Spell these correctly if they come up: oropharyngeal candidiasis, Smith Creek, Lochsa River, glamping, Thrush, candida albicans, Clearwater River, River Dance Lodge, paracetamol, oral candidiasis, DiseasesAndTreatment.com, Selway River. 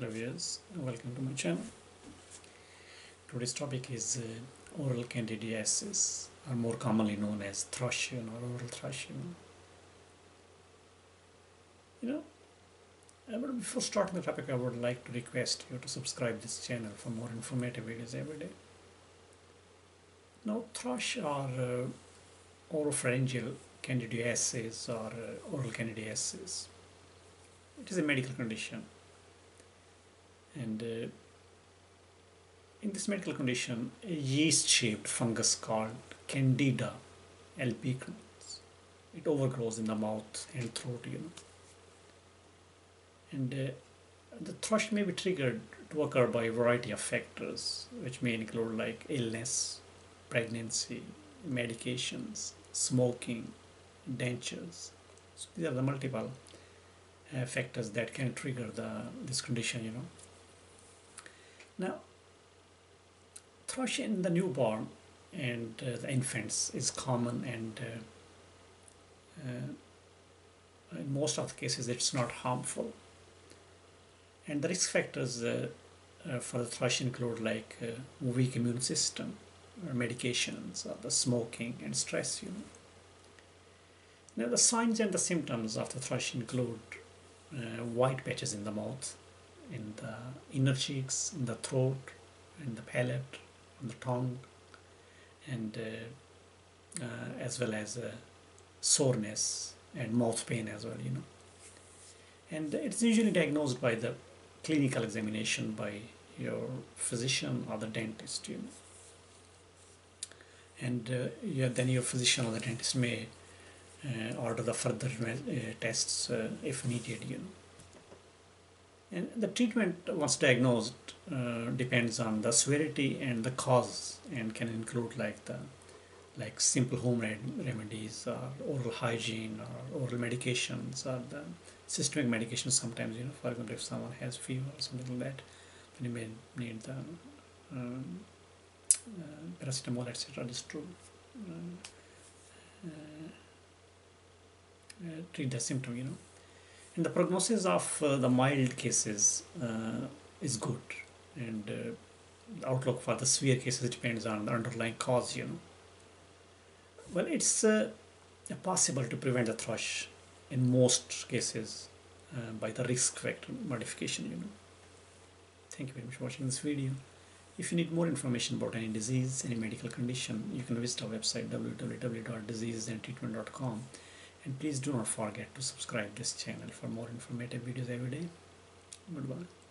Hello viewers, welcome to my channel. Today's topic is oral candidiasis, or more commonly known as thrush, or oral thrush. But before starting the topic, I would like to request you to subscribe this channel for more informative videos every day. Now, thrush or oropharyngeal candidiasis or oral candidiasis, it is a medical condition. And in this medical condition, a yeast-shaped fungus called candida albicans, it overgrows in the mouth and throat, And the thrush may be triggered to occur by a variety of factors, which may include like illness, pregnancy, medications, smoking, dentures. So these are the multiple factors that can trigger this condition, Now, thrush in the newborn and the infants is common, and in most of the cases it's not harmful. And the risk factors for the thrush include like weak immune system, or medications, or the smoking and stress, Now, the signs and the symptoms of the thrush include white patches in the mouth, in the inner cheeks, in the throat, in the palate, on the tongue, and as well as soreness and mouth pain as well, And it's usually diagnosed by the clinical examination by your physician or the dentist, And then your physician or the dentist may order the further tests if needed, And the treatment, once diagnosed, depends on the severity and the cause, and can include like simple home remedies, or oral hygiene, or oral medications, or the systemic medications. Sometimes, for example, if someone has fever or something like that, then you may need the paracetamol, etc., just to treat the symptom, And the prognosis of the mild cases is good, and the outlook for the severe cases depends on the underlying cause, Well, it's possible to prevent the thrush in most cases by the risk factor modification, Thank you very much for watching this video. If you need more information about any disease, any medical condition, you can visit our website www.diseasesandtreatment.com. And please do not forget to subscribe this channel for more informative videos every day. Goodbye.